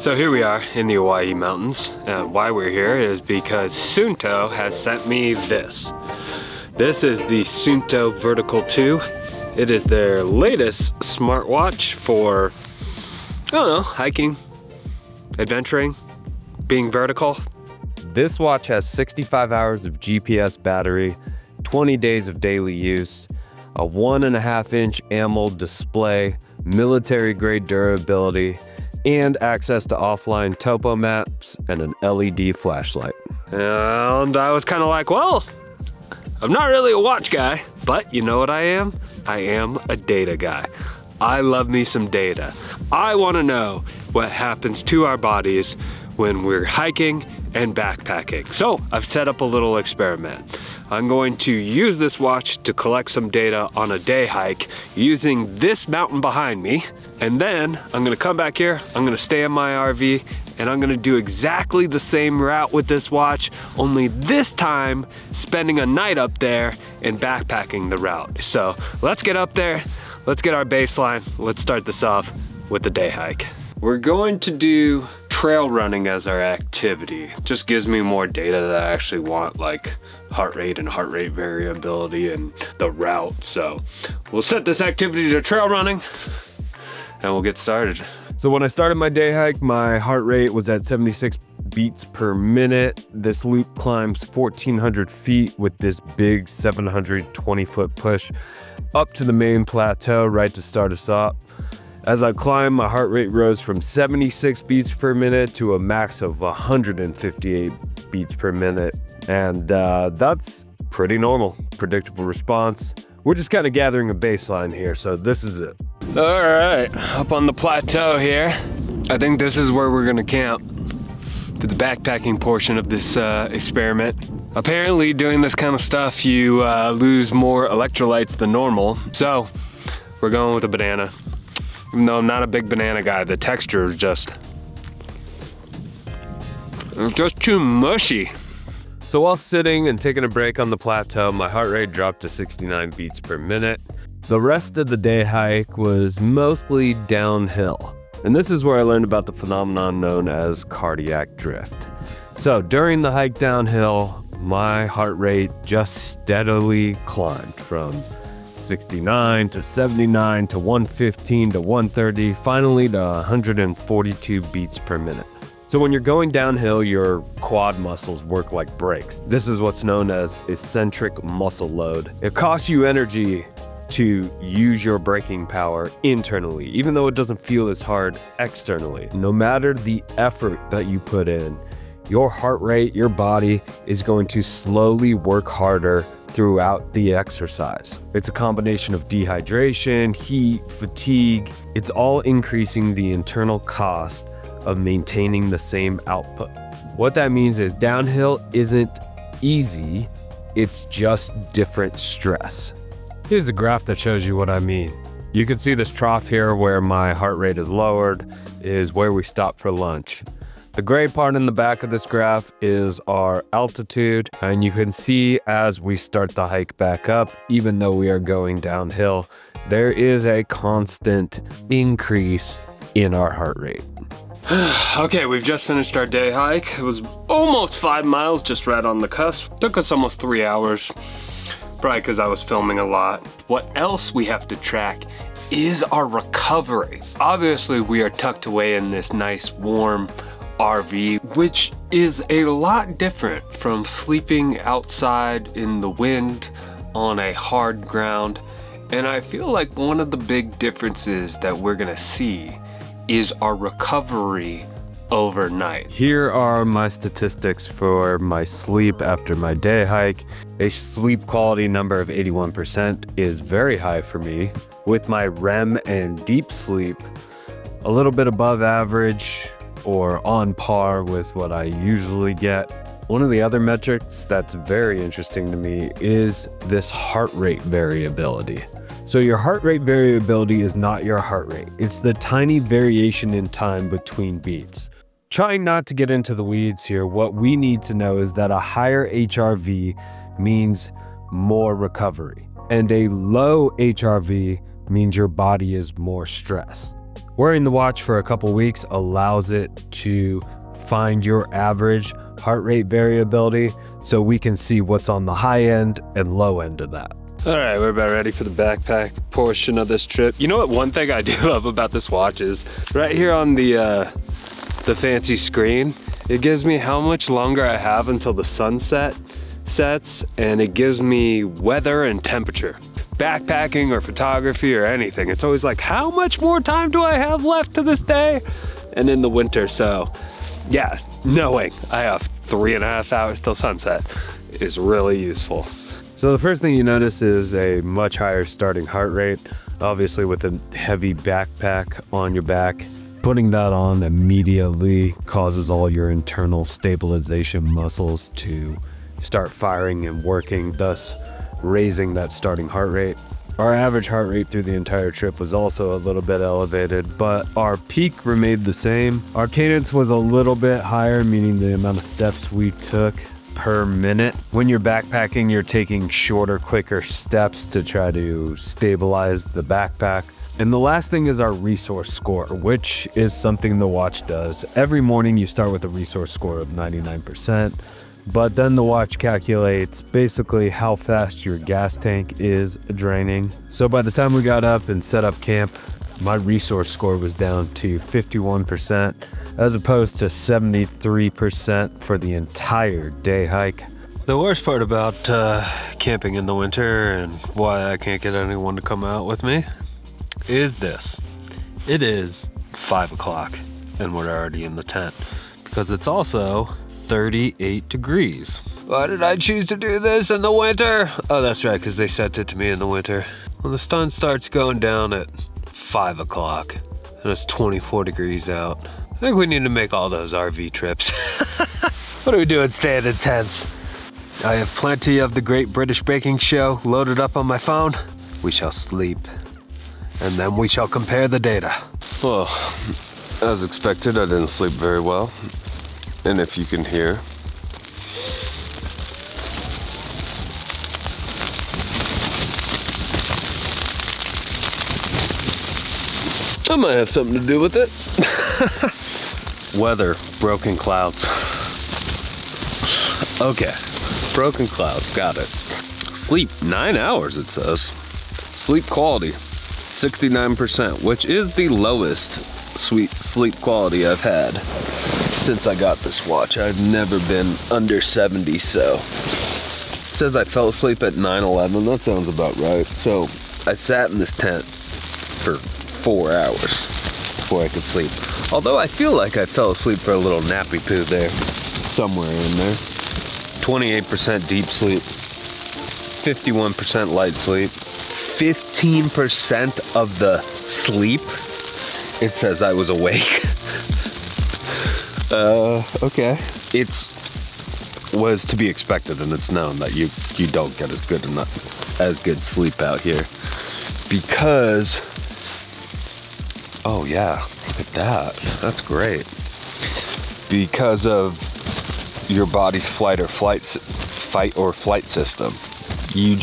So here we are in the Owyhee Mountains. Why we're here is because Suunto has sent me this. This is the Suunto Vertical 2. It is their latest smartwatch for, I don't know, hiking, adventuring, being vertical. This watch has 65 hours of GPS battery, 20 days of daily use, a 1.5-inch AMOLED display, military-grade durability, and access to offline topo maps and an LED flashlight. And I was kind of like, well, I'm not really a watch guy, but you know what I am? I am a data guy. I love me some data. I want to know what happens to our bodies when we're hiking and backpacking. So I've set up a little experiment. I'm going to use this watch to collect some data on a day hike using this mountain behind me. And then I'm gonna come back here, I'm gonna stay in my RV, and I'm gonna do exactly the same route with this watch, only this time spending a night up there and backpacking the route. So let's get up there, let's get our baseline, let's start this off with the day hike. We're going to do trail running as our activity. Just gives me more data that I actually want, like heart rate and heart rate variability and the route. So we'll set this activity to trail running and we'll get started. So when I started my day hike, my heart rate was at 76 beats per minute. This loop climbs 1,400 feet with this big 720-foot push up to the main plateau right to start us off. As I climbed, my heart rate rose from 76 beats per minute to a max of 158 beats per minute. And that's pretty normal, predictable response. We're just kind of gathering a baseline here, so this is it. All right, up on the plateau here. I think this is where we're gonna camp for the backpacking portion of this experiment. Apparently doing this kind of stuff, you lose more electrolytes than normal. So we're going with a banana. Even though I'm not a big banana guy, the texture is just too mushy. So while sitting and taking a break on the plateau, my heart rate dropped to 69 beats per minute. The rest of the day hike was mostly downhill. And this is where I learned about the phenomenon known as cardiac drift. So during the hike downhill, my heart rate just steadily climbed from 69 to 79 to 115 to 130, finally to 142 beats per minute. So when you're going downhill, your quad muscles work like brakes. This is what's known as eccentric muscle load. It costs you energy to use your braking power internally, even though it doesn't feel as hard externally. No matter the effort that you put in, your heart rate, your body is going to slowly work harder throughout the exercise. It's a combination of dehydration, heat, fatigue. It's all increasing the internal cost of maintaining the same output. What that means is downhill isn't easy, it's just different stress. Here's a graph that shows you what I mean. You can see this trough here where my heart rate is lowered, is where we stop for lunch. The gray part in the back of this graph is our altitude, and you can see as we start the hike back up, even though we are going downhill, there is a constant increase in our heart rate. Okay, we've just finished our day hike. It was almost 5 miles, just right on the cusp. Took us almost 3 hours, probably because I was filming a lot. What else we have to track is our recovery. Obviously, we are tucked away in this nice, warm RV, which is a lot different from sleeping outside in the wind on a hard ground. And I feel like one of the big differences that we're gonna see is our recovery overnight. Here are my statistics for my sleep after my day hike. A sleep quality number of 81% is very high for me, with my REM and deep sleep a little bit above average, or on par with what I usually get. One of the other metrics that's very interesting to me is this heart rate variability. So your heart rate variability is not your heart rate. It's the tiny variation in time between beats. Trying not to get into the weeds here, what we need to know is that a higher HRV means more recovery, and a low HRV means your body is more stressed. Wearing the watch for a couple weeks allows it to find your average heart rate variability, so we can see what's on the high end and low end of that. All right, we're about ready for the backpack portion of this trip. You know what one thing I do love about this watch is right here on the fancy screen, it gives me how much longer I have until the sunset sets, and it gives me weather and temperature. Backpacking or photography or anything, it's always like, how much more time do I have left to this day? And in the winter, so yeah, knowing I have 3.5 hours till sunset is really useful. So the first thing you notice is a much higher starting heart rate. Obviously with a heavy backpack on your back, putting that on immediately causes all your internal stabilization muscles to start firing and working, thus raising that starting heart rate. Our average heart rate through the entire trip was also a little bit elevated, but our peak remained the same. Our cadence was a little bit higher, meaning the amount of steps we took per minute. When you're backpacking, you're taking shorter, quicker steps to try to stabilize the backpack. And the last thing is our resource score, which is something the watch does. Every morning you start with a resource score of 99%. But then the watch calculates basically how fast your gas tank is draining. So by the time we got up and set up camp, my resource score was down to 51%, as opposed to 73% for the entire day hike. The worst part about camping in the winter and why I can't get anyone to come out with me is this. It is 5 o'clock and we're already in the tent because it's also 38 degrees. Why did I choose to do this in the winter? Oh, that's right, because they sent it to me in the winter. When the sun starts going down at 5 o'clock and it's 24 degrees out, I think we need to make all those RV trips. What are we doing staying in tents? I have plenty of the Great British Baking Show loaded up on my phone. We shall sleep and then we shall compare the data. Well, as expected, I didn't sleep very well. And if you can hear, I might have something to do with it. Weather, broken clouds. Okay, broken clouds, got it. Sleep, 9 hours it says. Sleep quality, 69%, which is the lowest sleep quality I've had since I got this watch. I've never been under 70, so. It says I fell asleep at 9:11, that sounds about right. So I sat in this tent for 4 hours before I could sleep. Although I feel like I fell asleep for a little nappy poo there, somewhere in there. 28% deep sleep, 51% light sleep, 15% of the sleep, it says I was awake. Okay. It was to be expected, and it's known that you don't get as good sleep out here because, oh yeah, look at that, that's great. Because of your body's fight or flight system. You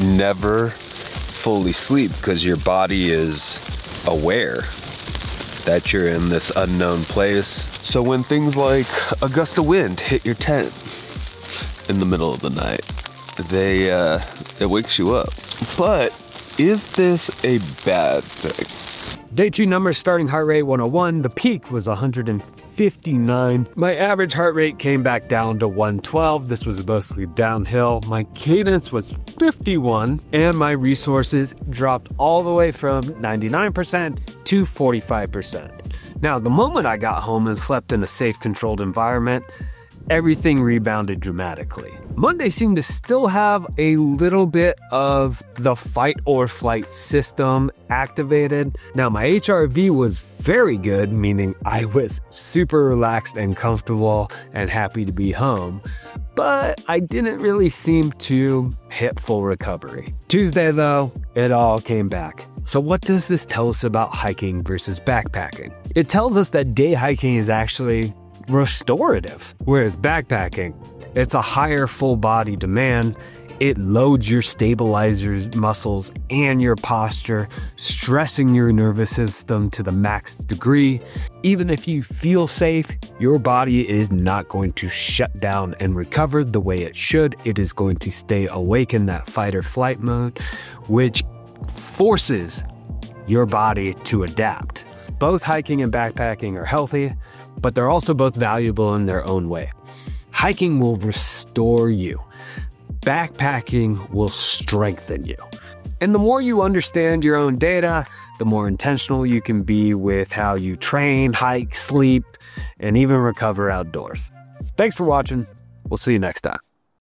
never fully sleep because your body is aware that you're in this unknown place. So when things like a gust of wind hit your tent in the middle of the night, it wakes you up. But is this a bad thing? Day 2 numbers, starting heart rate 101. The peak was 159. My average heart rate came back down to 112. This was mostly downhill. My cadence was 51, and my resources dropped all the way from 99% to 45%. Now, the moment I got home and slept in a safe, controlled environment, everything rebounded dramatically. Monday seemed to still have a little bit of the fight or flight system activated. Now my HRV was very good, meaning I was super relaxed and comfortable and happy to be home, but I didn't really seem to hit full recovery. Tuesday though, it all came back. So what does this tell us about hiking versus backpacking? It tells us that day hiking is actually restorative, whereas backpacking, it's a higher full body demand It loads your stabilizers, muscles, and your posture, stressing your nervous system to the max degree. Even if you feel safe, your body is not going to shut down and recover the way it should. It is going to stay awake in that fight or flight mode, which forces your body to adapt. Both hiking and backpacking are healthy, but they're also both valuable in their own way. Hiking will restore you. Backpacking will strengthen you. And the more you understand your own data, the more intentional you can be with how you train, hike, sleep, and even recover outdoors. Thanks for watching. We'll see you next time.